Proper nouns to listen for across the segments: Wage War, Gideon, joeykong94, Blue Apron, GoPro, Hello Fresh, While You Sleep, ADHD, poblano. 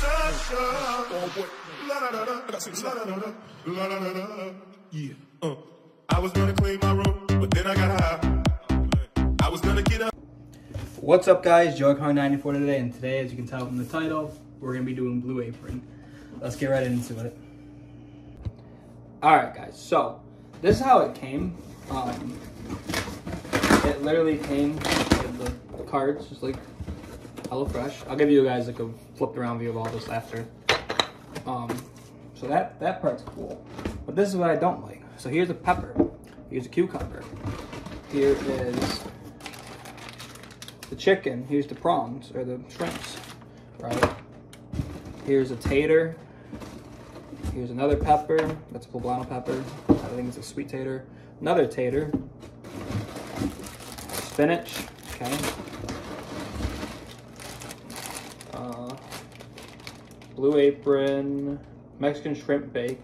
Yeah. I was gonna clean my room, but then I got high. I was gonna get up. What's up, guys? joeykong94 today, and today, as you can tell from the title, we're gonna be doing Blue Apron. Let's get right into it. All right, guys. So this is how it came. It literally came with the cards, just like Hello Fresh. I'll give you guys like a flipped around view of all this after. So that part's cool, but this is what I don't like. So here's a pepper, here's a cucumber, here is the chicken, here's the prawns or the shrimps, right? Here's a tater, here's another pepper, that's a poblano pepper, I think it's a sweet tater, another tater, spinach, okay. Blue Apron, Mexican shrimp bake.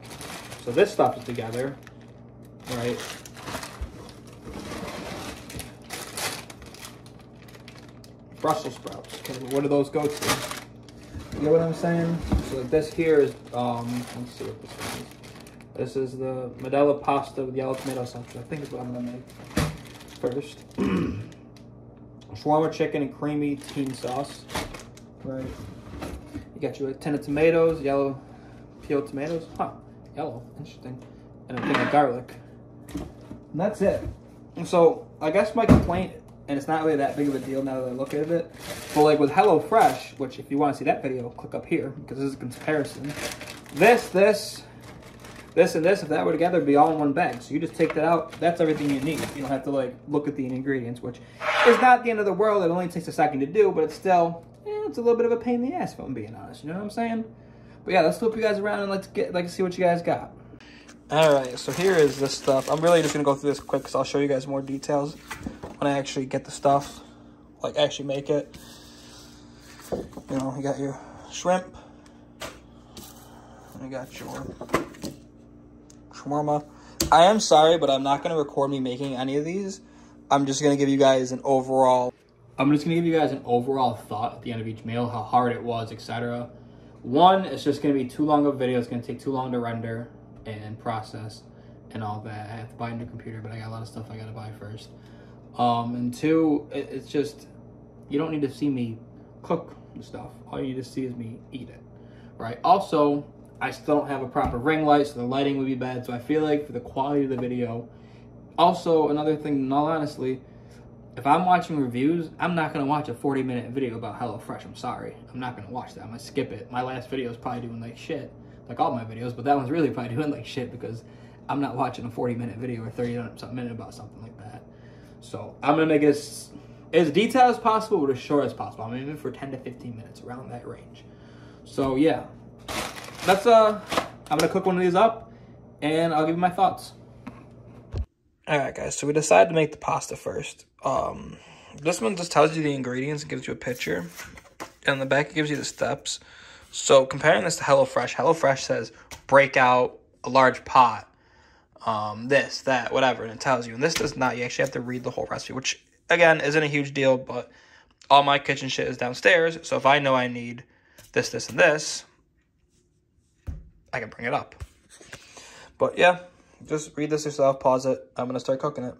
So this stuff is together, right? Brussels sprouts, okay, what do those go to? You know what I'm saying? So this here is, let's see what this one is. This is the Modella pasta with yellow tomato sauce, I think is what I'm gonna make first. Shawarma chicken and creamy teen sauce, right? You got your tin of tomatoes, yellow peeled tomatoes, huh, yellow, interesting, and a thing of garlic. And that's it. And so I guess my complaint, and it's not really that big of a deal now that I look at it, but like with HelloFresh, which if you want to see that video, click up here, because this is a comparison. This, and this, if that were together, it'd be all in one bag. So you just take that out, that's everything you need. You don't have to like look at the ingredients, which is not the end of the world, it only takes a second to do, but it's still, it's a little bit of a pain in the ass if I'm being honest, you know what I'm saying? But yeah, let's flip you guys around and let's see what you guys got. All right, so here is this stuff. I'm really just gonna go through this quick because I'll show you guys more details when I actually get the stuff, like actually make it. You know, you got your shrimp, and you got your shawarma. I am sorry, but I'm not gonna record me making any of these. I'm just gonna give you guys an overall. I'm just gonna give you guys an overall thought at the end of each meal, how hard it was, etc. One, it's just gonna be too long of a video. It's gonna take too long to render and process and all that. I have to buy a new computer, but I got a lot of stuff I gotta buy first. And two, it's just, you don't need to see me cook the stuff. All you need to see is me eat it, right? Also, I still don't have a proper ring light, so the lighting would be bad. So I feel like for the quality of the video. Also, another thing, in all honesty, if I'm watching reviews, I'm not going to watch a 40-minute video about HelloFresh. I'm sorry. I'm not going to watch that. I'm going to skip it. My last video is probably doing like shit, like all my videos, but that one's really probably doing like shit because I'm not watching a 40-minute video or 30-something minute about something like that. So I'm going to make it as detailed as possible, but as short as possible. I'm aiming for 10 to 15 minutes, around that range. So yeah, that's, I'm going to cook one of these up and I'll give you my thoughts. All right, guys, so we decided to make the pasta first. This one just tells you the ingredients and gives you a picture. And in the back, it gives you the steps. So comparing this to HelloFresh, HelloFresh says, break out a large pot, this, that, whatever, and it tells you. And this does not. You actually have to read the whole recipe, which, again, isn't a huge deal, but all my kitchen shit is downstairs. So if I know I need this, this, and this, I can bring it up. But, yeah. Just read this yourself, pause it. I'm gonna start cooking it.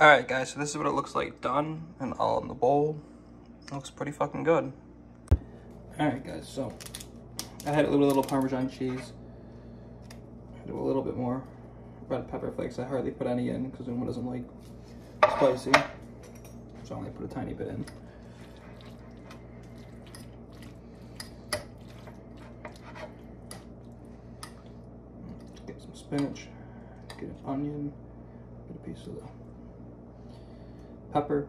All right, guys, so this is what it looks like done and all in the bowl. It looks pretty fucking good. All right, guys, so I had it with a little Parmesan cheese. do a little bit more red pepper flakes. I hardly put any in because Uma doesn't like spicy, so I only put a tiny bit in. Get some spinach, get an onion, get a piece of the pepper.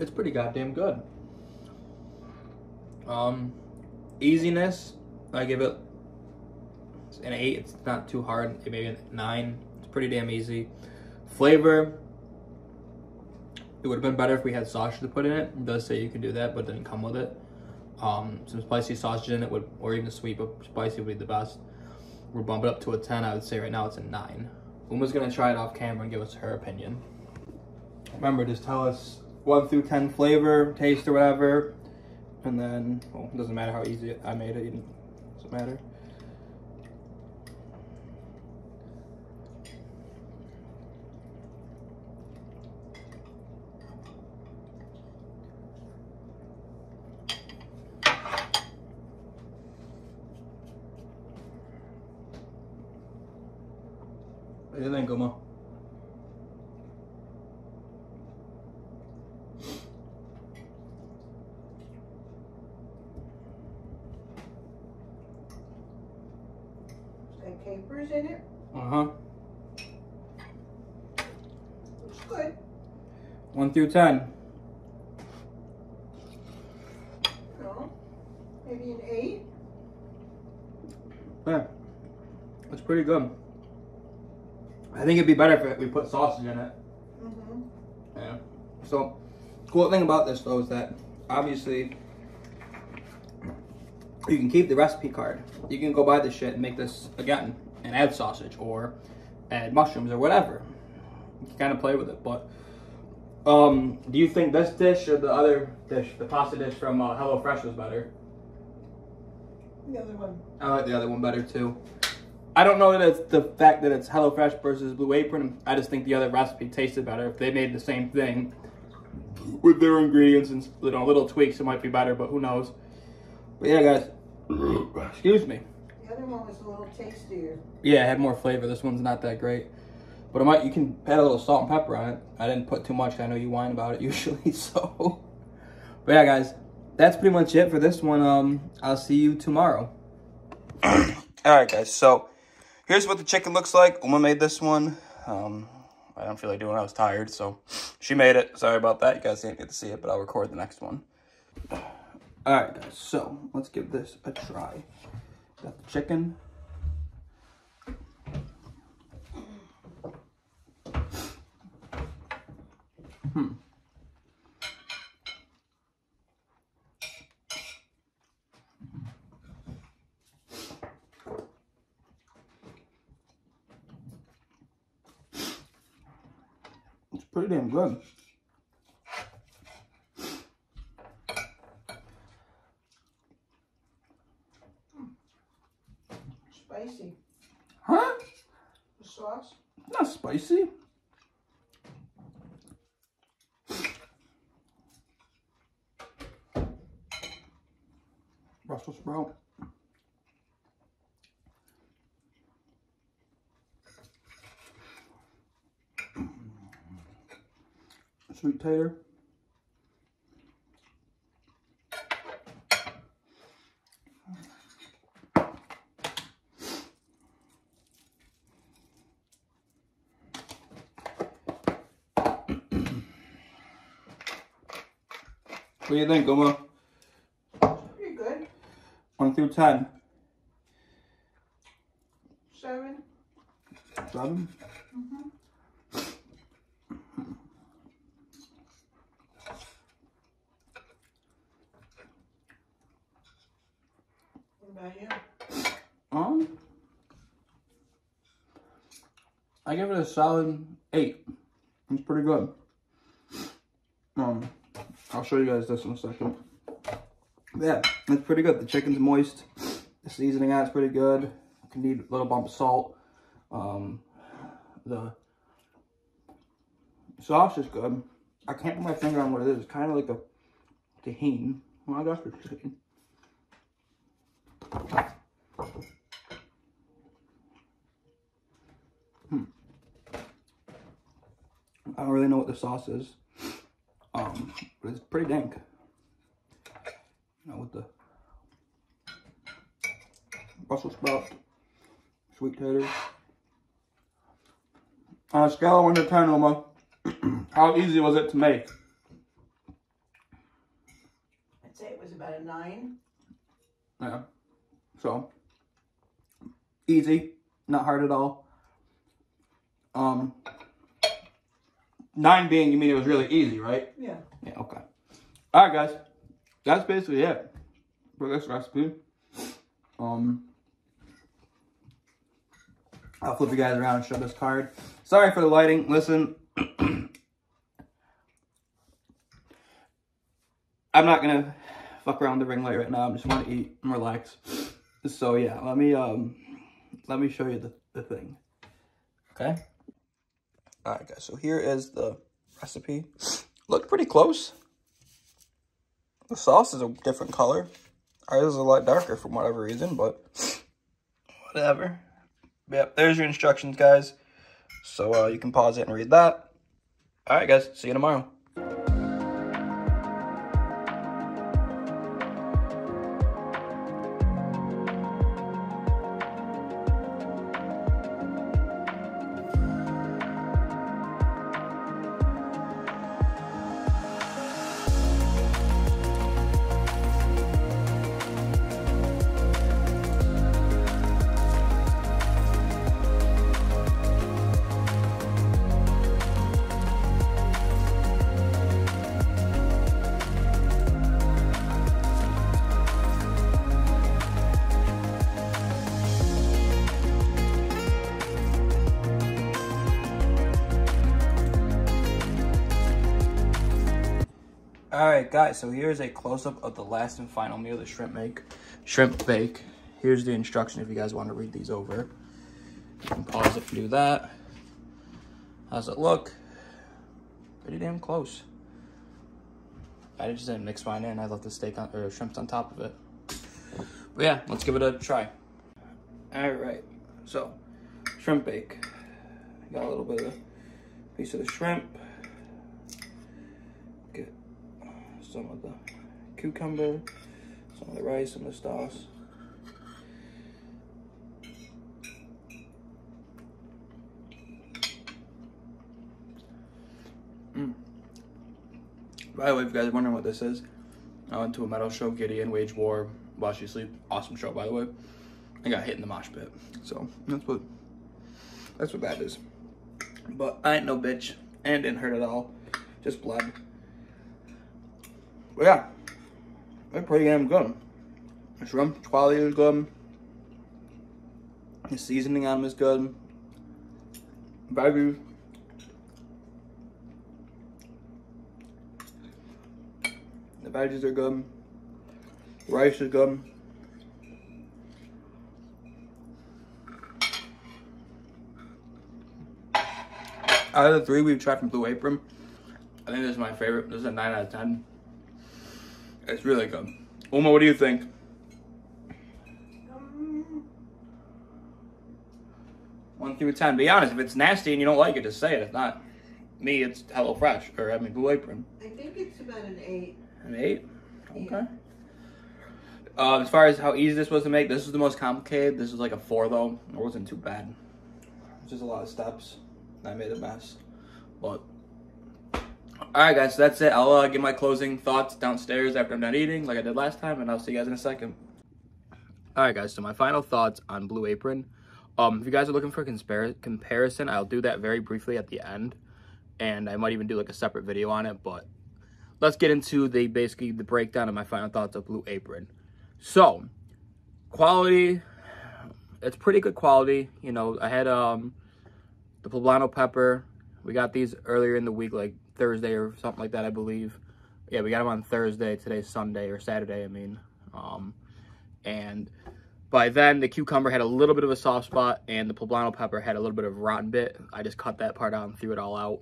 It's pretty goddamn good. Easiness, I give it an 8. It's not too hard. Maybe a 9. It's pretty damn easy. Flavor, it would have been better if we had sausage to put in it. It does say you can do that, but it didn't come with it. Some spicy sausage in it would, or even sweet, but spicy would be the best. We're bumping up to a 10. I would say right now it's a 9. Uma's gonna try it off camera and give us her opinion. Remember, just tell us 1 through 10 flavor, taste, or whatever, and then, well, it doesn't matter how easy I made it, it doesn't matter. What do you think, Uma? Capers in it. Uh-huh. Looks good. 1 through 10. No. Maybe an 8. Yeah. That's pretty good. I think it'd be better if we put sausage in it. Mm-hmm. Yeah. So, cool thing about this though is that obviously you can keep the recipe card. You can go buy this shit and make this again and add sausage or add mushrooms or whatever. You can kind of play with it, but do you think this dish or the other dish, the pasta dish from Hello Fresh, was better? The other one. I like the other one better too. I don't know that it's the fact that it's Hello Fresh versus Blue Apron. I just think the other recipe tasted better. If they made the same thing with their ingredients and little tweaks, it might be better, but who knows? But yeah, guys. Excuse me. The other one was a little tastier. Yeah, it had more flavor. This one's not that great. But you can add a little salt and pepper on it. I didn't put too much. I know you whine about it usually, so. But yeah, guys. That's pretty much it for this one. I'll see you tomorrow. Alright, guys. So, here's what the chicken looks like. Uma made this one. I don't feel like doing it. I was tired, so she made it. Sorry about that. You guys didn't get to see it, but I'll record the next one. Alright guys, so let's give this a try. Got the chicken. It's pretty damn good. Spicy. Huh? The sauce? Not spicy. Brussels sprout. Sweet tater. What do you think, Uma? Pretty good. 1 through 10. 7. 7? Mm-hmm. What about you? I give it a solid 8. It's pretty good. I'll show you guys this in a second. Yeah, it's pretty good. The chicken's moist. The seasoning on it's pretty good. You can need a little bump of salt. The sauce is good. I can't put my finger on what it is. It's kind of like a tahini. Well, I guess it's chicken. I don't really know what the sauce is. But it's pretty dank. You know, with the Brussels sprouts, sweet potatoes. On a scale of 1 to 10, Oma, how easy was it to make? I'd say it was about a 9. Yeah. So, easy. Not hard at all. 9 being, you mean it was really easy, right? Yeah. Yeah, okay. Alright, guys. That's basically it for this recipe. I'll flip you guys around and show this card. Sorry for the lighting. Listen, I'm not going to fuck around with the ring light right now. I just want to eat and relax. So, yeah, let me show you the thing. Okay? All right, guys, so here is the recipe. Looked pretty close. The sauce is a different color. Ours is a lot darker for whatever reason, but whatever. Yep, there's your instructions, guys. So you can pause it and read that. All right, guys, see you tomorrow. Alright guys, so here's a close-up of the last and final meal, the shrimp bake. Here's the instruction if you guys want to read these over. You can pause it to do that. How's it look? Pretty damn close. I just didn't mix mine in. I left the steak on, or shrimps on top of it. But yeah, let's give it a try. Alright, so shrimp bake. Got a little bit of a piece of the shrimp. Some of the cucumber, some of the rice, some of the sauce. By the way, if you guys are wondering what this is, I went to a metal show, Gideon, Wage War, While You Sleep. Awesome show, by the way. I got hit in the mosh pit. So that's what that is. But I ain't no bitch, and didn't hurt at all. Just blood. But yeah, they're pretty damn good. The shrimp quality is good. The seasoning on them is good. Veggies. The veggies are good. The rice is good. Out of the 3 we've tried from Blue Apron, I think this is my favorite. This is a 9 out of 10. It's really good. Uma, what do you think? One through 10. Be honest, if it's nasty and you don't like it, just say it. It's not me, it's Hello Fresh, or I mean Blue Apron. I think it's about an 8. An 8? Okay. Yeah. As far as how easy this was to make, this was the most complicated. This was like a 4 though. It wasn't too bad. It's just a lot of steps. I made a mess. But alright guys, so that's it. I'll give my closing thoughts downstairs after I'm done eating, like I did last time, and I'll see you guys in a second. Alright guys, so my final thoughts on Blue Apron. If you guys are looking for a comparison, I'll do that very briefly at the end, and I might even do like a separate video on it, but let's get into basically the breakdown of my final thoughts of Blue Apron. So, quality, it's pretty good quality. You know, I had the poblano pepper. We got these earlier in the week, like Thursday or something like that, I believe. Yeah, we got them on Thursday. Today's Sunday or Saturday, I mean. And by then, the cucumber had a little bit of a soft spot, and the poblano pepper had a little bit of rotten bit. I just cut that part out and threw it all out.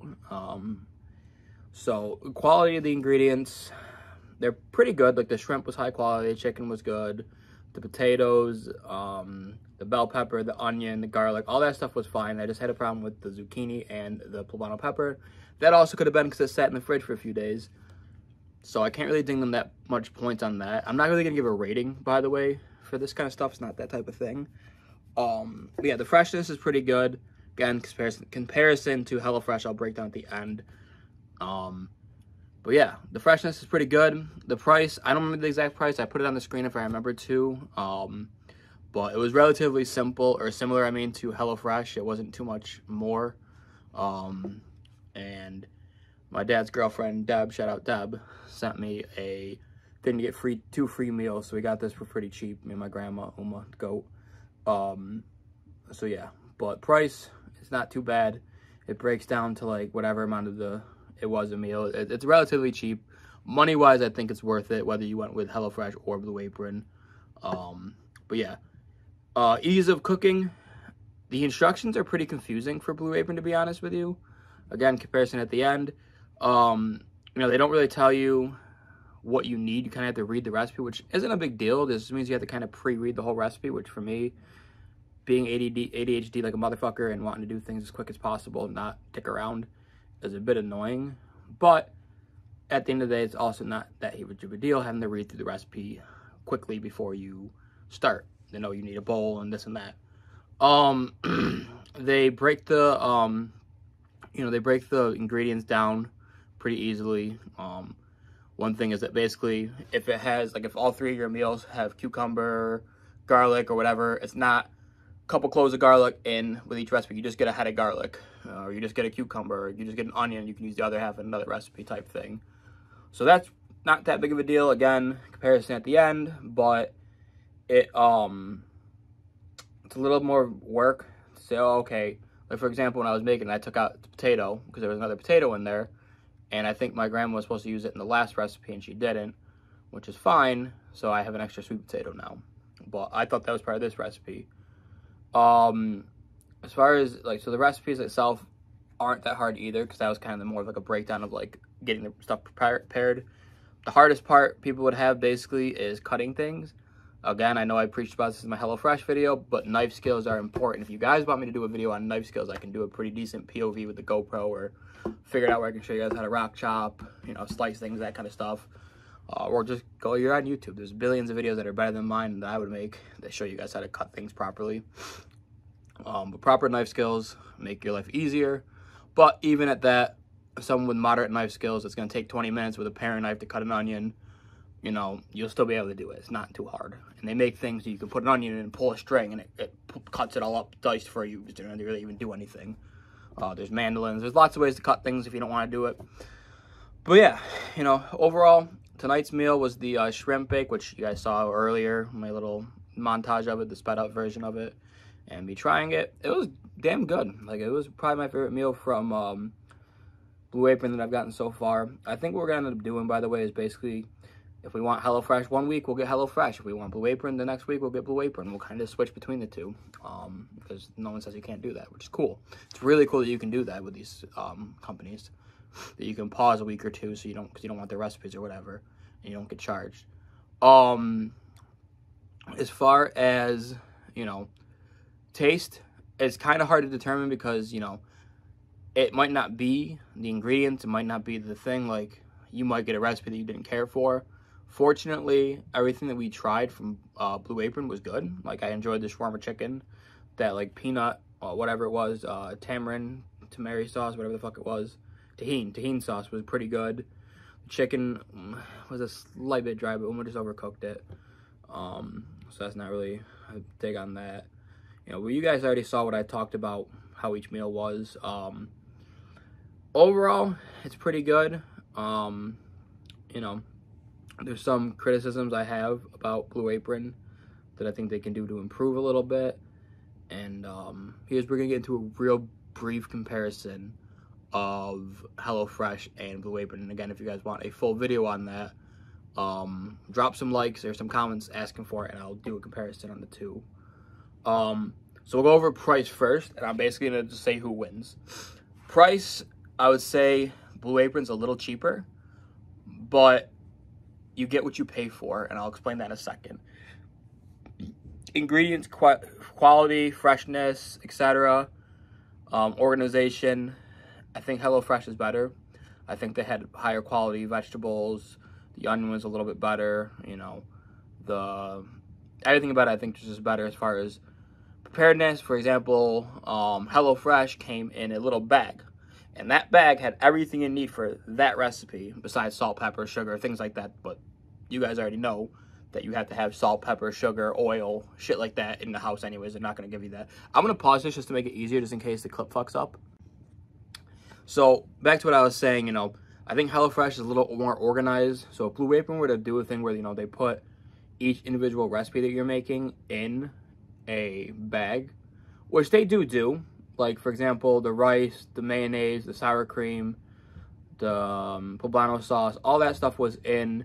So, quality of the ingredients, they're pretty good. Like, the shrimp was high quality, the chicken was good, the potatoes, the bell pepper, the onion, the garlic, all that stuff was fine. I just had a problem with the zucchini and the poblano pepper. That also could have been because it sat in the fridge for a few days. So I can't really ding them that much points on that. I'm not really going to give a rating, by the way, for this kind of stuff. It's not that type of thing. But yeah, the freshness is pretty good. Again, comparison to Hello Fresh, I'll break down at the end. But yeah, the freshness is pretty good. The price, I don't remember the exact price. I put it on the screen if I remember to. But it was relatively simple, or similar, I mean, to Hello Fresh. It wasn't too much more. And my dad's girlfriend, Deb, shout out Deb, sent me a thing to get two free meals. So we got this for pretty cheap, me and my grandma, Uma, goat. So yeah, but price, it's not too bad. It breaks down to like whatever amount of it was a meal. It's relatively cheap. Money-wise, I think it's worth it, whether you went with HelloFresh or Blue Apron. But yeah, ease of cooking. The instructions are pretty confusing for Blue Apron, to be honest with you. Again, comparison at the end. You know, they don't really tell you what you need. You kind of have to read the recipe, which isn't a big deal. This means you have to kind of pre-read the whole recipe, which for me, being ADHD like a motherfucker and wanting to do things as quick as possible and not dick around is a bit annoying. But at the end of the day, it's also not that huge of a deal having to read through the recipe quickly before you start. You know, you need a bowl and this and that. They break the you know, they break the ingredients down pretty easily. One thing is that basically if it has, like, if all three of your meals have cucumber, garlic, or whatever, it's not a couple cloves of garlic in with each recipe. You just get a head of garlic, or you just get a cucumber, or you just get an onion. You can use the other half in another recipe type thing. So that's not that big of a deal. Again, comparison at the end, but it it's a little more work to say, oh, okay. Like, for example, when I was making it, I took out the potato because there was another potato in there. And I think my grandma was supposed to use it in the last recipe, and she didn't, which is fine. So I have an extra sweet potato now. But I thought that was part of this recipe. As far as, like, so the recipes itself aren't that hard either, because that was kind of more of, like, a breakdown of, like, getting the stuff prepared. The hardest part people would have, basically, is cutting things. Again, I know I preached about this in my HelloFresh video, but knife skills are important. If you guys want me to do a video on knife skills, I can do a pretty decent POV with the GoPro, or figure it out where I can show you guys how to rock chop, you know, slice things, that kind of stuff. Or just go, you're on YouTube. There's billions of videos that are better than mine that I would make that show you guys how to cut things properly. But proper knife skills make your life easier. But even at that, someone with moderate knife skills, it's going to take 20 minutes with a paring knife to cut an onion. You know, you'll still be able to do it. It's not too hard. And they make things that you can put an onion in and pull a string, and it cuts it all up, diced for you. You don't really even do anything. There's mandolins. There's lots of ways to cut things if you don't want to do it. But yeah, you know, overall, tonight's meal was the shrimp bake, which you guys saw earlier, my little montage of it, the sped up version of it, and me trying it. It was damn good. Like, it was probably my favorite meal from Blue Apron that I've gotten so far. I think what we're going to end up doing, by the way, is basically, if we want HelloFresh one week, we'll get HelloFresh. If we want Blue Apron the next week, we'll get Blue Apron. We'll kind of switch between the two, because no one says you can't do that, which is cool. It's really cool that you can do that with these companies, that you can pause a week or two so you don't, because you don't want their recipes or whatever, and you don't get charged. As far as, you know, taste, it's kind of hard to determine because, you know, it might not be the ingredients, it might not be the thing. Like, you might get a recipe that you didn't care for. Fortunately, everything that we tried from Blue Apron was good. Like, I enjoyed the shawarma chicken, that, like, peanut, whatever it was, tamarind, tamari sauce, whatever the fuck it was. Tahine sauce was pretty good. The chicken was a slight bit dry, but we just overcooked it. So that's not really a dig on that. You know, well, you guys already saw what I talked about, how each meal was. Overall, it's pretty good. You know, there's some criticisms I have about Blue Apron that I think they can do to improve a little bit. And here's where we're going to get into a real brief comparison of Hello Fresh and Blue Apron. And again, if you guys want a full video on that, drop some likes or some comments asking for it, and I'll do a comparison on the two. So we'll go over price first, and I'm basically going to just say who wins. Price, I would say Blue Apron's a little cheaper, but you get what you pay for, and I'll explain that in a second. Ingredients, quality, freshness, etc. Organization. I think HelloFresh is better. I think they had higher quality vegetables. The onion was a little bit better. You know, everything about it I think is just better as far as preparedness. For example, HelloFresh came in a little bag, and that bag had everything you need for that recipe besides salt, pepper, sugar, things like that. But you guys already know that you have to have salt, pepper, sugar, oil, shit like that in the house anyways. They're not going to give you that. I'm going to pause this just to make it easier, just in case the clip fucks up. So back to what I was saying, you know, I think HelloFresh is a little more organized. So if Blue Apron were to do a thing where, you know, they put each individual recipe that you're making in a bag, which they do, like, for example, the rice, the mayonnaise, the sour cream, the poblano sauce, all that stuff was in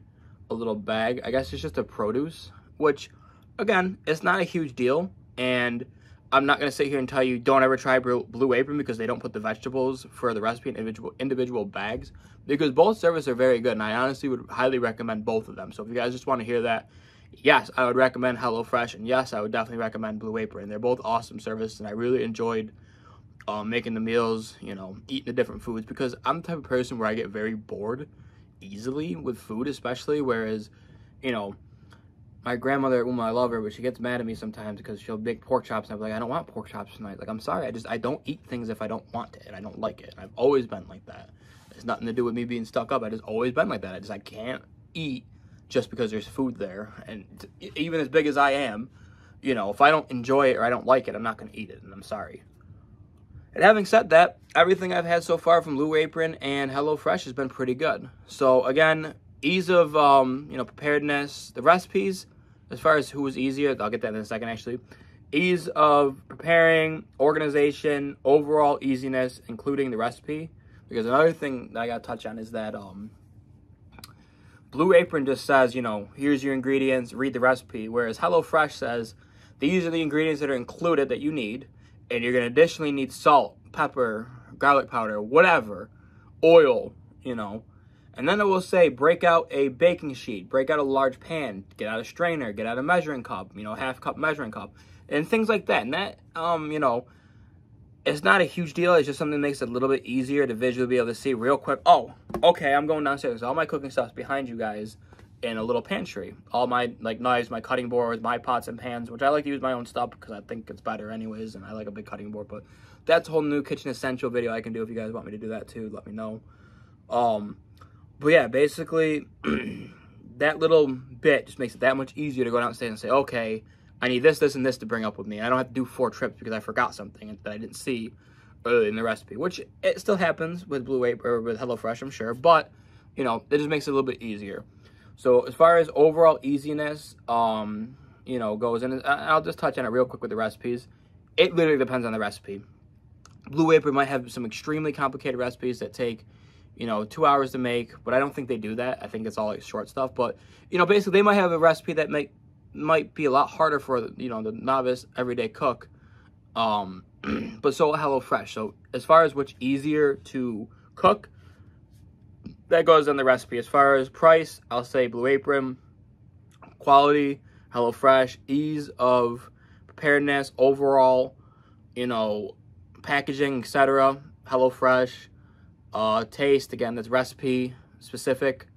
a little bag. I guess it's just a produce, which, again, it's not a huge deal, and I'm not gonna sit here and tell you don't ever try Blue Apron, because they don't put the vegetables for the recipe in individual bags, because both services are very good, and I honestly would highly recommend both of them. So if you guys just want to hear that, yes, I would recommend HelloFresh, and yes, I would definitely recommend Blue Apron. They're both awesome services, and I really enjoyed making the meals, you know, eating the different foods, because I'm the type of person where I get very bored easily with food, especially, whereas, you know, my grandmother, well, I love her, but she gets mad at me sometimes because she'll make pork chops, and I'm like, I don't want pork chops tonight. Like, I'm sorry, I don't eat things if I don't want it, and I don't like it. And I've always been like that. It's nothing to do with me being stuck up. I just always been like that. I can't eat just because there's food there. And even as big as I am, you know, if I don't enjoy it or I don't like it, I'm not going to eat it, and I'm sorry. And having said that, everything I've had so far from Blue Apron and HelloFresh has been pretty good. So again, ease of, you know, preparedness, the recipes, as far as who was easier, I'll get that in a second, actually. Ease of preparing, organization, overall easiness, including the recipe. Because another thing that I got to touch on is that Blue Apron just says, you know, here's your ingredients, read the recipe. Whereas HelloFresh says, these are the ingredients that are included that you need. And you're going to additionally need salt, pepper, garlic powder, whatever, oil, you know. And then it will say, break out a baking sheet, break out a large pan, get out a strainer, get out a measuring cup, you know, half cup measuring cup, and things like that. And that, you know, it's not a huge deal. It's just something that makes it a little bit easier to visually be able to see real quick. Oh, okay, I'm going downstairs. All my cooking stuff's behind you guys in a little pantry. All my, like, knives, my cutting boards, my pots and pans, which I like to use my own stuff because I think it's better anyways, and I like a big cutting board. But that's a whole new kitchen essential video I can do. If you guys want me to do that too, let me know. But yeah, basically, that little bit just makes it that much easier to go downstairs and say, okay, I need this, this, and this to bring up with me. I don't have to do 4 trips because I forgot something that I didn't see earlier in the recipe, which it still happens with Blue Apron or with HelloFresh, I'm sure. But, you know, it just makes it a little bit easier. So as far as overall easiness, you know, goes in, I'll just touch on it real quick with the recipes. It literally depends on the recipe. Blue Apron might have some extremely complicated recipes that take, you know, 2 hours to make, but I don't think they do that. I think it's all like short stuff. But, you know, basically they might have a recipe that might be a lot harder for, you know, the novice everyday cook. But so HelloFresh. So as far as what's easier to cook, that goes on the recipe. As far as price, I'll say Blue Apron. Quality, HelloFresh. Ease of preparedness, overall, you know, packaging, etc. HelloFresh. Taste, again, that's recipe specific.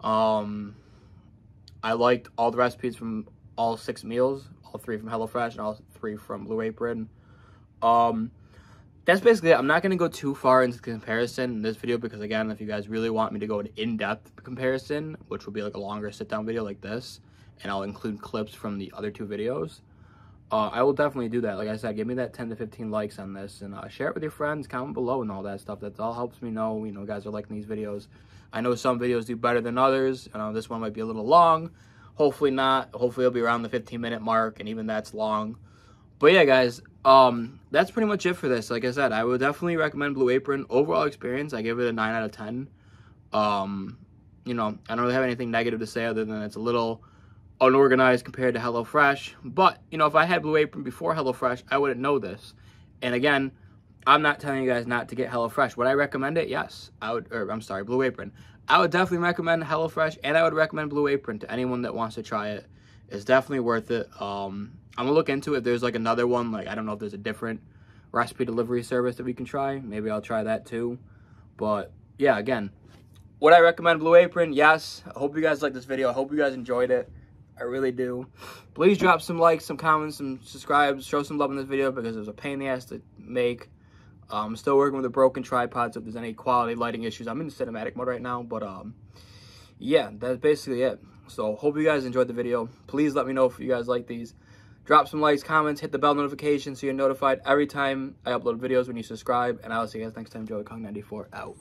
I liked all the recipes from all 6 meals, all 3 from HelloFresh and all 3 from Blue Apron. That's basically it. I'm not going to go too far into comparison in this video because, again, if you guys really want me to go into in-depth comparison, which will be like a longer sit-down video like this, and I'll include clips from the other 2 videos, I will definitely do that. Like I said, give me that 10 to 15 likes on this, and share it with your friends, comment below, and all that stuff. That all helps me know, you know, guys are liking these videos. I know some videos do better than others. I know this one might be a little long. Hopefully not. Hopefully it'll be around the 15-minute mark, and even that's long. But yeah, guys, That's pretty much it for this. Like I said, I would definitely recommend Blue Apron. Overall experience, I give it a 9 out of 10. You know, I don't really have anything negative to say other than it's a little unorganized compared to Hello Fresh. But, you know, if I had Blue Apron before Hello Fresh, I wouldn't know this. And again, I'm not telling you guys not to get Hello Fresh. Would I recommend it? Yes. I would, or I'm sorry, Blue Apron. I would definitely recommend Hello Fresh, and I would recommend Blue Apron to anyone that wants to try it. It's definitely worth it. I'm going to look into it. There's like another one, like I don't know if there's a different recipe delivery service that we can try. Maybe I'll try that too. But yeah, again, would I recommend Blue Apron? Yes. I hope you guys liked this video. I hope you guys enjoyed it. I really do. Please drop some likes, some comments, some subscribes. Show some love in this video because it was a pain in the ass to make. I'm still working with a broken tripod, so if there's any quality lighting issues, I'm in cinematic mode right now. But yeah, that's basically it. So hope you guys enjoyed the video. Please let me know if you guys like these. Drop some likes, comments, hit the bell notification so you're notified every time I upload videos when you subscribe. And I'll see you guys next time. joeykong94 out.